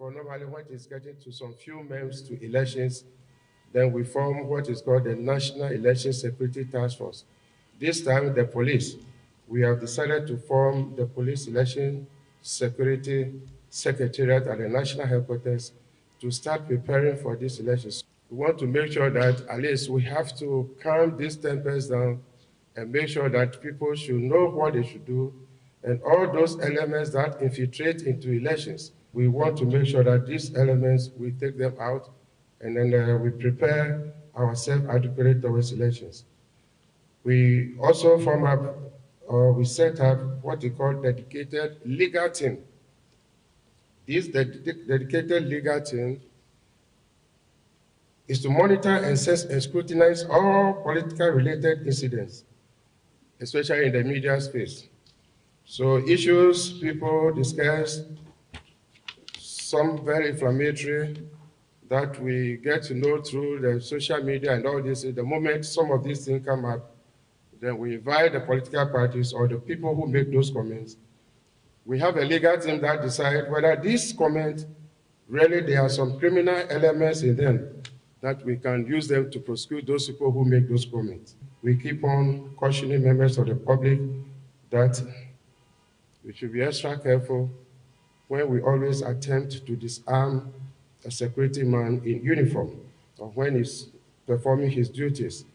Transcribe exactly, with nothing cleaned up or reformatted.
from normally what is getting to some few months to elections, then we form what is called the National Election Security Task Force. This time, the police. We have decided to form the Police Election Security Secretariat at the National Headquarters to start preparing for these elections. We want to make sure that at least we have to calm these tempers down and make sure that people should know what they should do, and all those elements that infiltrate into elections, we want to make sure that these elements, we take them out, and then uh, we prepare ourselves adequately towards elections. We also form up, or we set up what we call dedicated legal team. This ded dedicated legal team is to monitor and assess and scrutinize all political-related incidents, especially in the media space. So issues people discuss, some very inflammatory, that we get to know through the social media and all this. The moment some of these things come up, then we invite the political parties or the people who make those comments. We have a legal team that decides whether these comments, really there are some criminal elements in them that we can use them to prosecute those people who make those comments. We keep on cautioning members of the public that we should be extra careful when we always attempt to disarm a security man in uniform or when he's performing his duties.